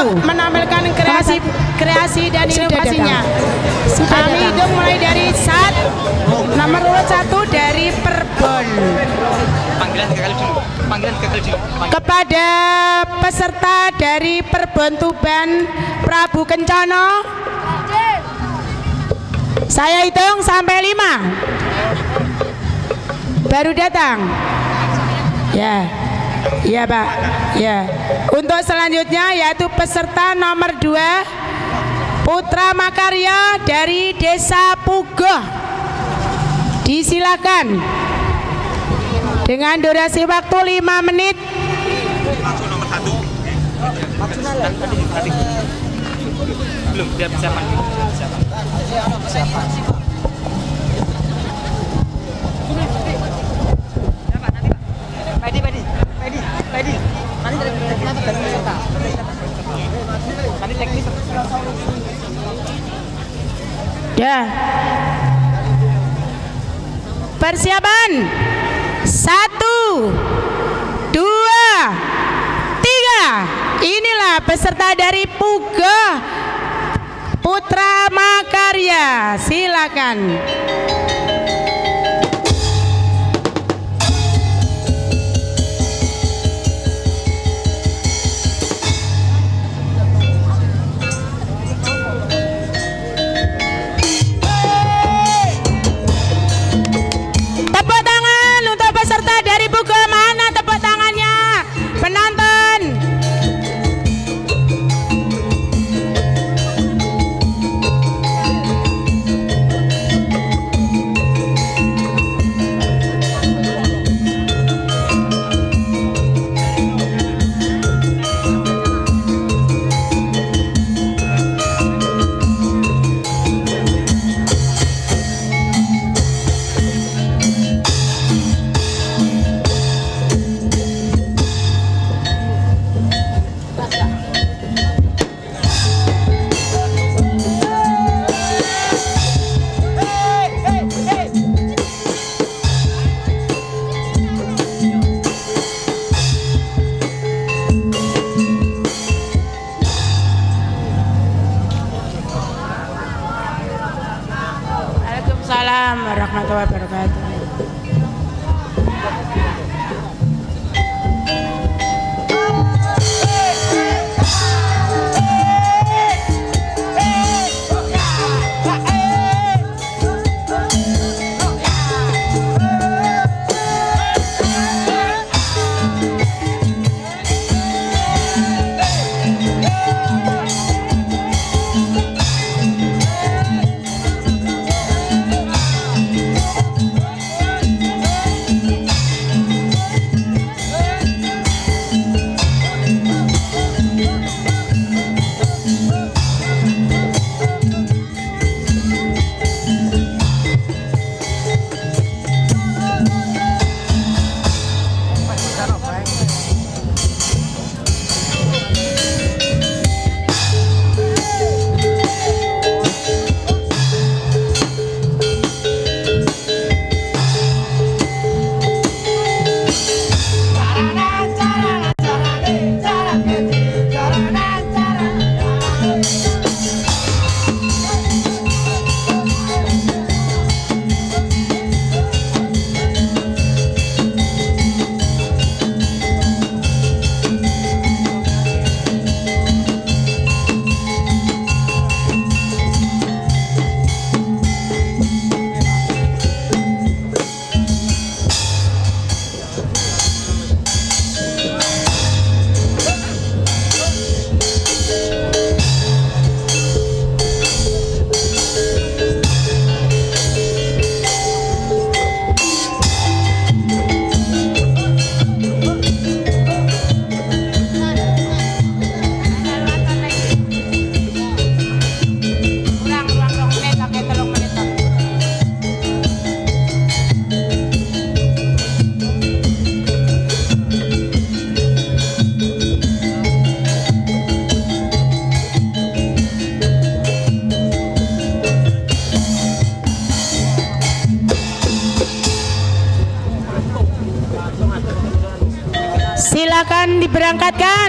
untuk menampilkan kreasi dan inovasinya. Kami hitung mulai dari nomor urut 1 dari Perbun. Panggilan. Kepada peserta dari Perbun Tuban, Prabu Kencano, saya hitung sampai 5. Baru datang. Ya Pak. Ya. Untuk selanjutnya yaitu peserta nomor 2 Putra Makarya dari Desa Bugoh. Disilakan. Dengan durasi waktu 5 menit. Belum dia bisa panggil. Ya. Persiapan. 1, 2, 3. Inilah peserta dari Bugoh Putra Makarya. Silakan. Silakan diberangkatkan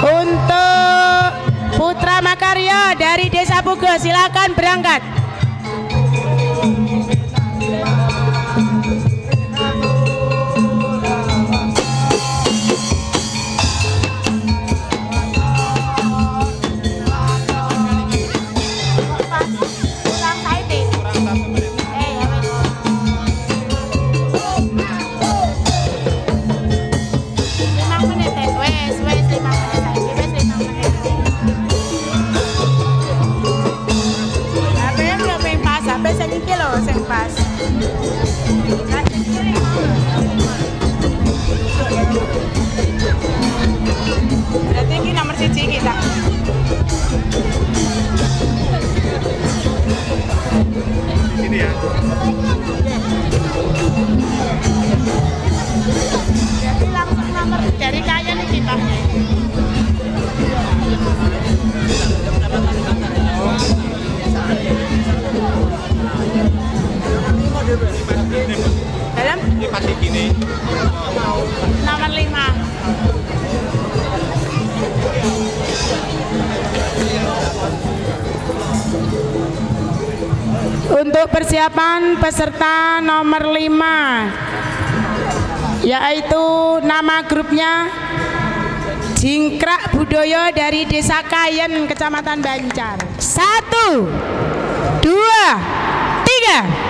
untuk Putra Makarya dari Desa Bugoh, silakan berangkat. Untuk persiapan peserta nomor 5 yaitu nama grupnya Jingkrak Budoyo dari Desa Kayen, Kecamatan Bancar. 1, 2, 3.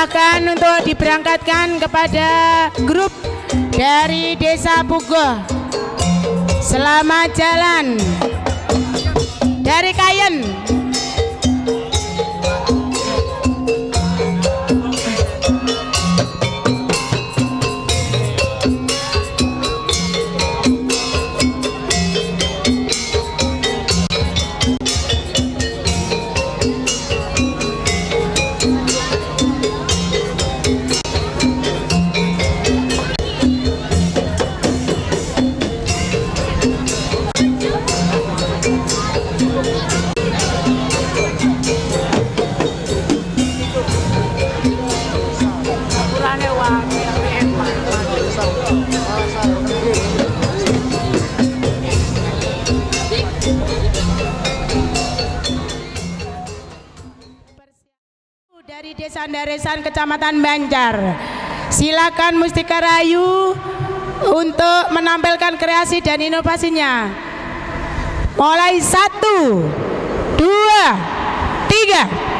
silahkan untuk diberangkatkan kepada grup dari Desa Bugoh. Selamat jalan dari Kayen. Sandaresan Kecamatan Bancar, silakan Mustika Rayu untuk menampilkan kreasi dan inovasinya. Mulai 1, 2, 3.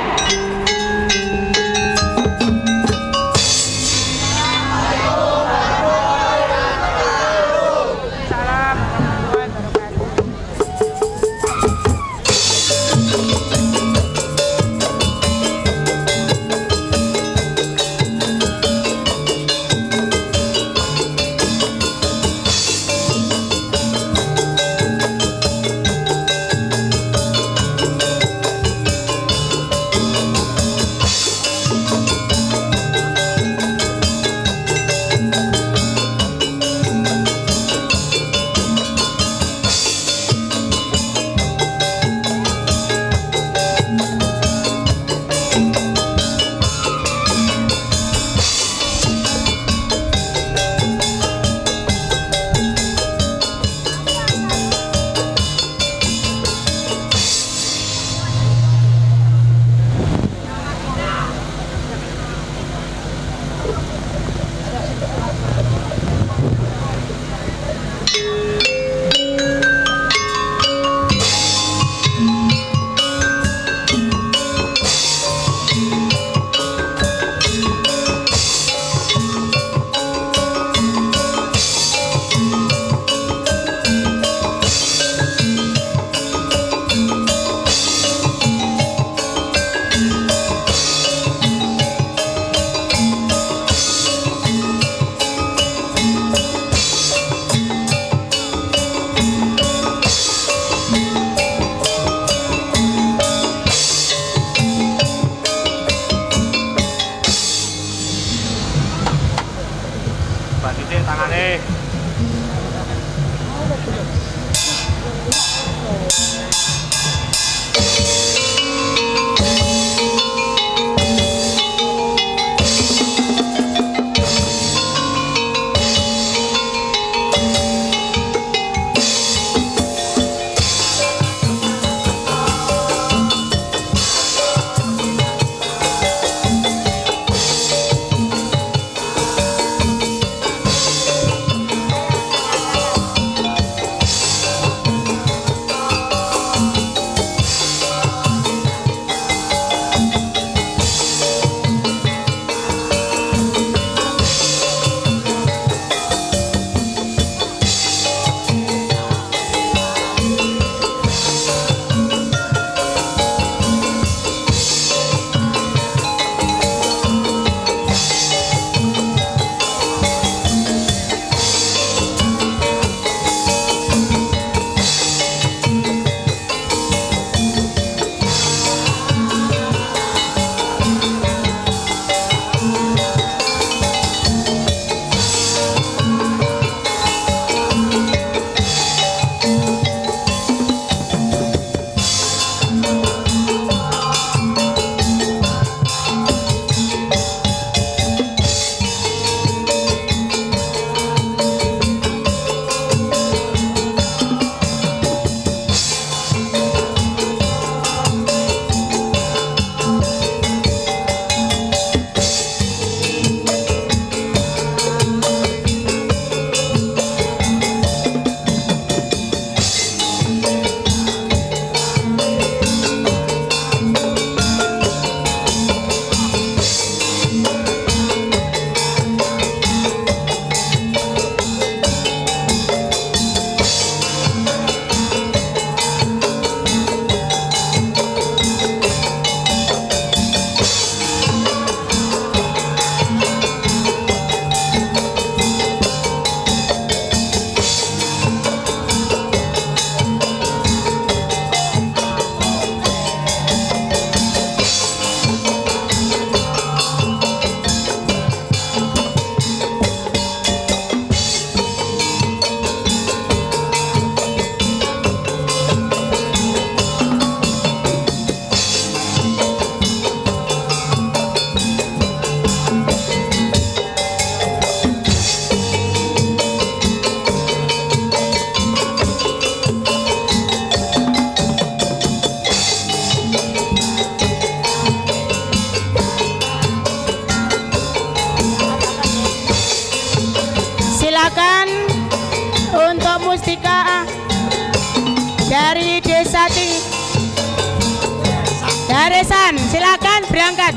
barisan, silakan berangkat.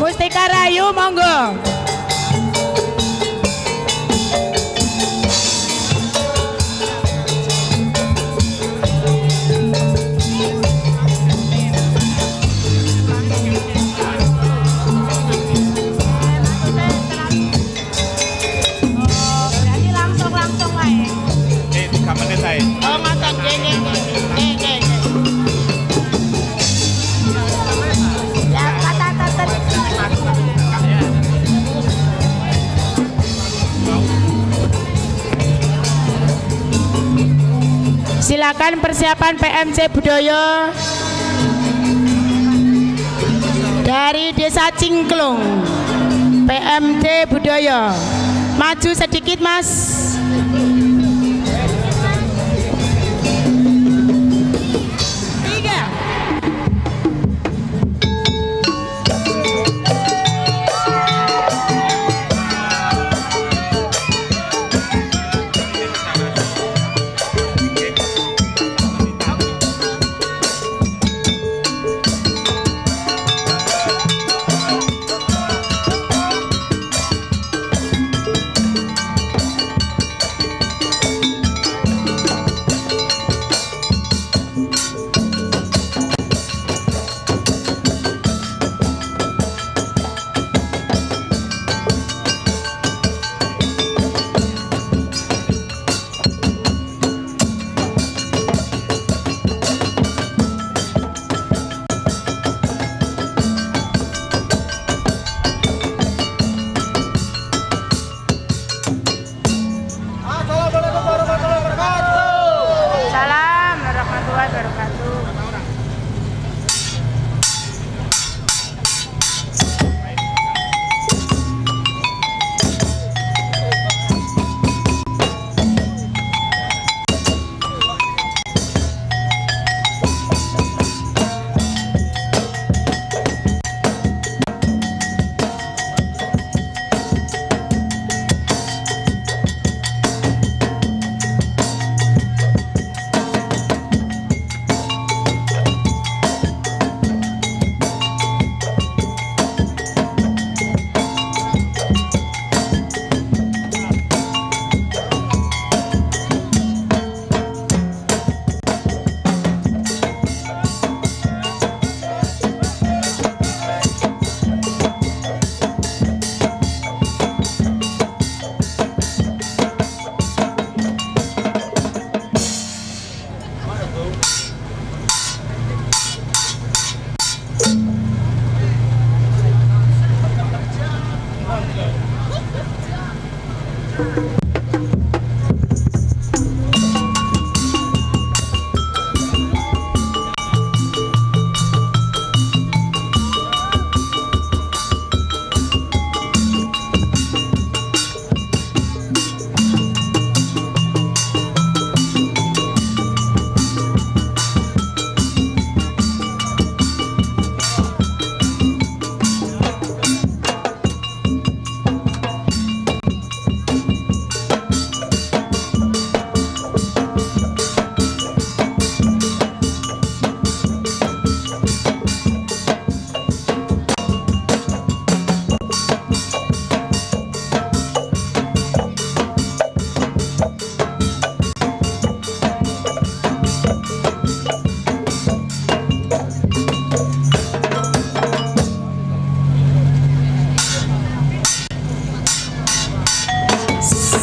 Mustika Rayu, monggo. Silakan persiapan PMC Budoyo dari Desa Cingkelung. PMC Budoyo, maju sedikit Mas.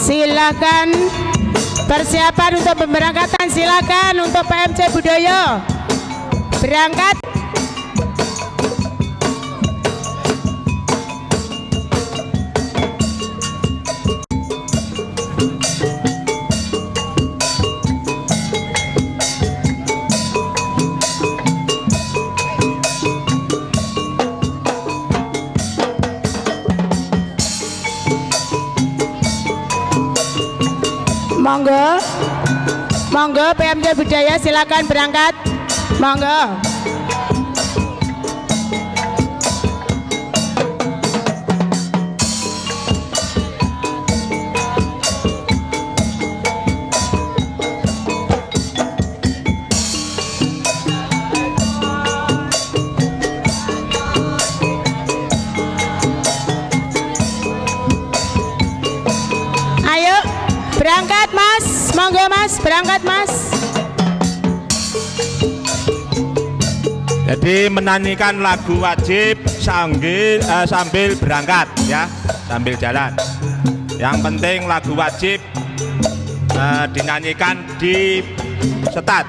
Silakan persiapan untuk pemberangkatan, silakan untuk PMC Budoyo berangkat. Monggo, monggo PMC Budoyo silakan berangkat, monggo. Berangkat, Mas. Jadi menyanyikan lagu wajib sambil berangkat ya, sambil jalan. Yang penting lagu wajib dinyanyikan di setat.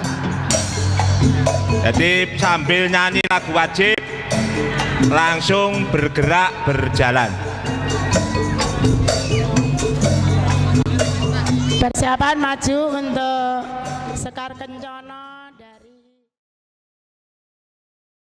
Jadi sambil nyanyi lagu wajib langsung bergerak berjalan. Persiapan maju untuk Sekar Kencona.